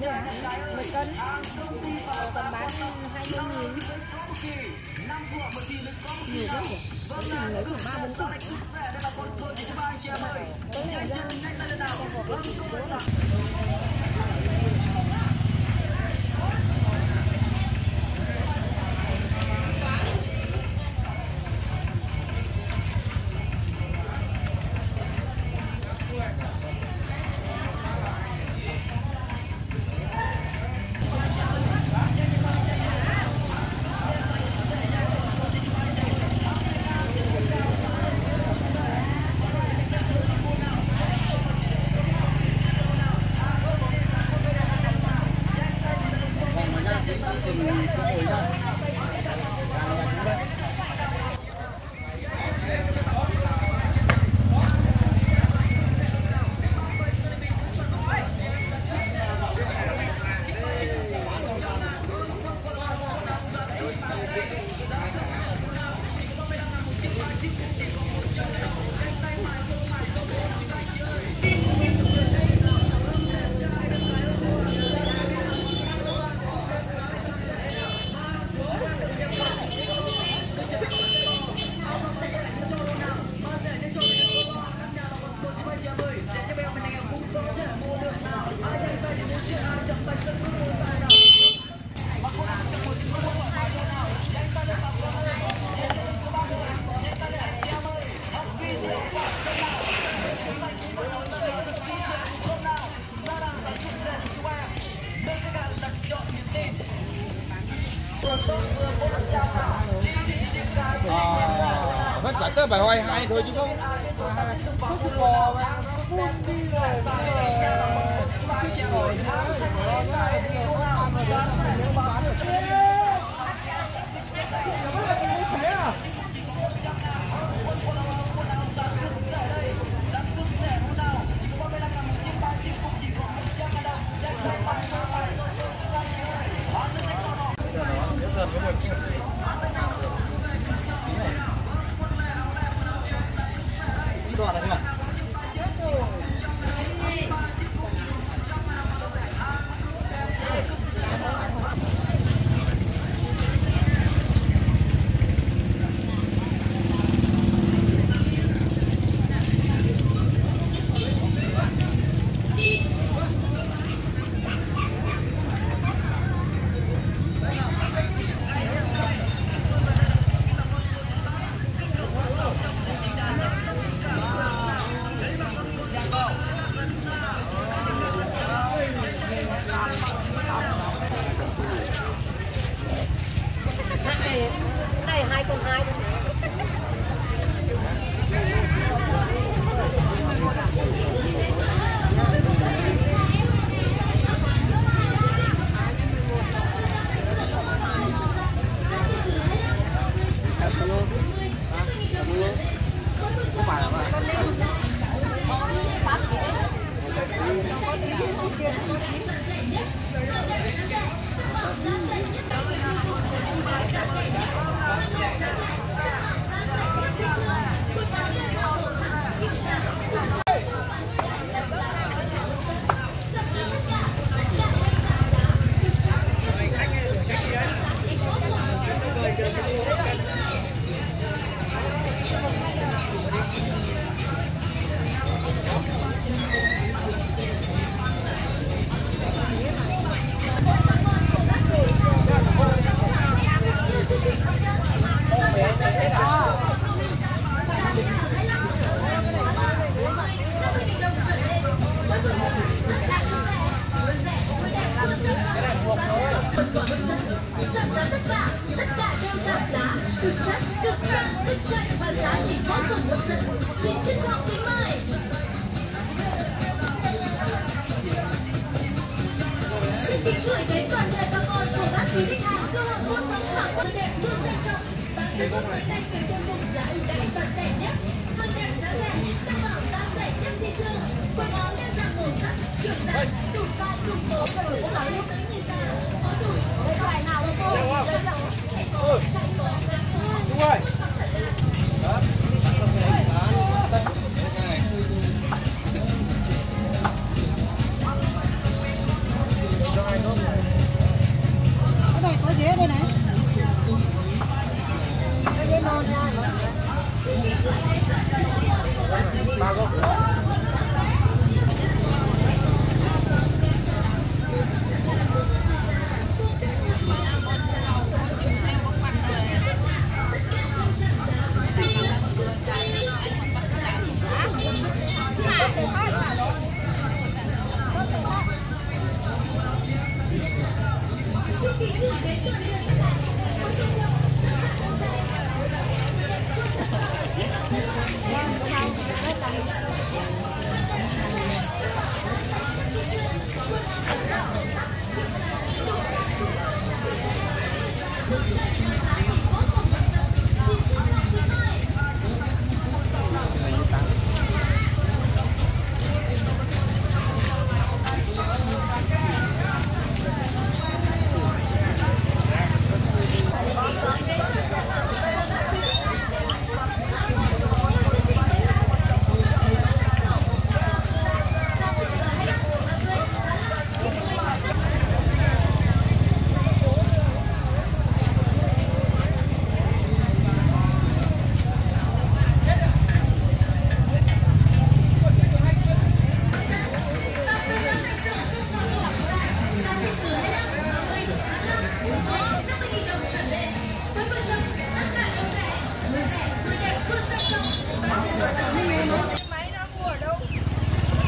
10 cân. Một cân bán 20.000. Nhiều lắm rồi. Đấy là lấy khoảng 3-4 cân. Đấy là ra một cái củ đó. Vất vả tới phải hoài hai thôi chứ không bò đi rồi Hãy subscribe cho kênh Ghiền Mì Gõ để không bỏ lỡ những video hấp dẫn.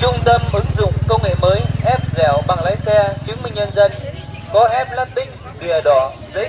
Trung tâm ứng dụng công nghệ mới ép dẻo bằng lái xe, chứng minh nhân dân, có ép lát tinh, bìa đỏ, giấy.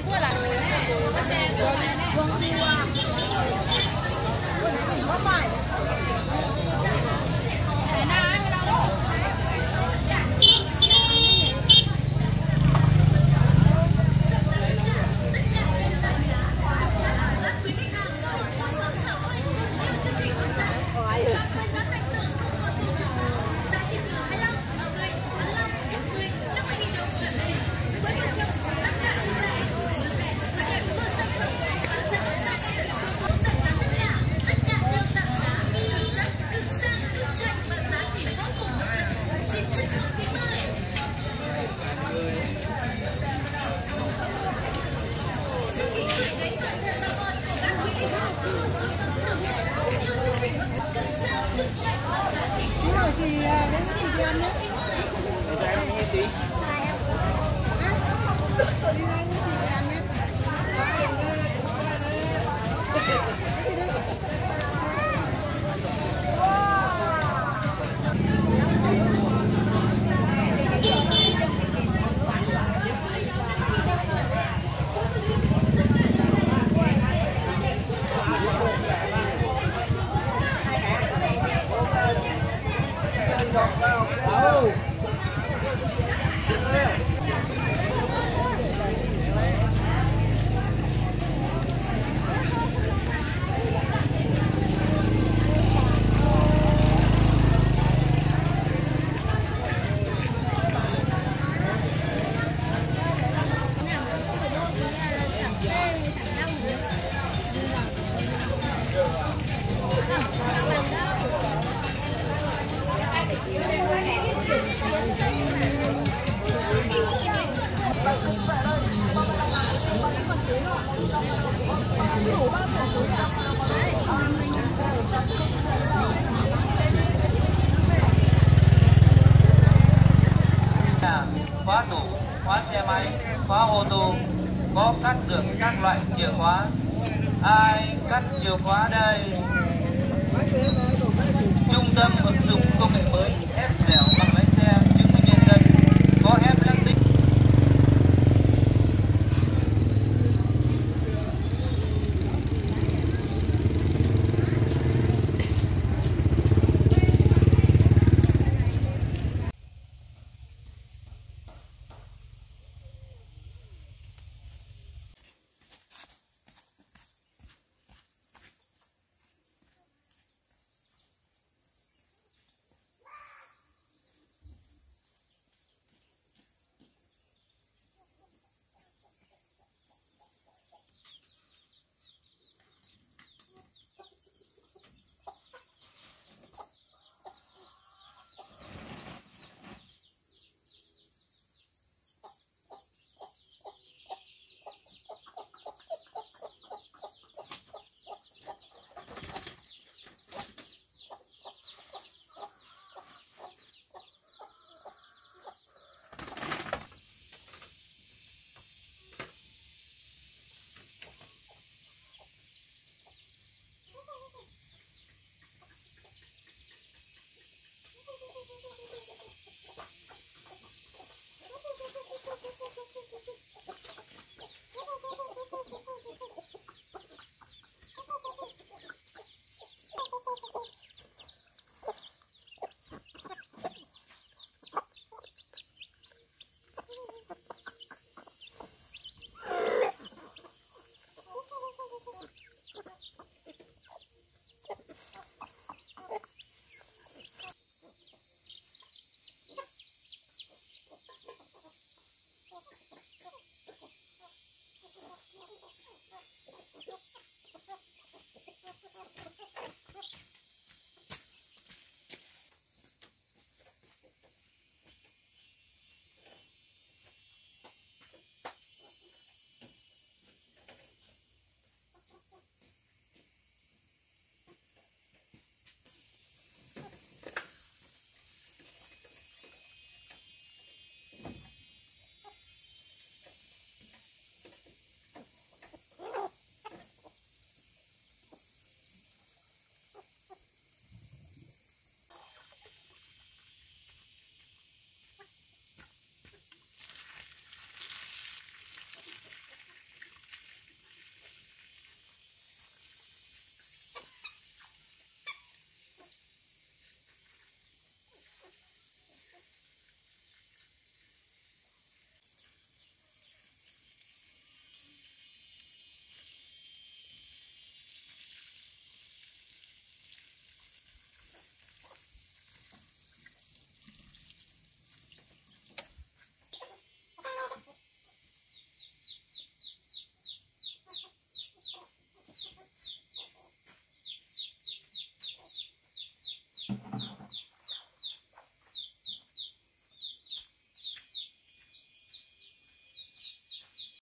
Khóa tủ, khóa xe máy, khóa ô tô, có cắt được các loại chìa khóa. Ai cắt chìa khóa đây? Trung tâm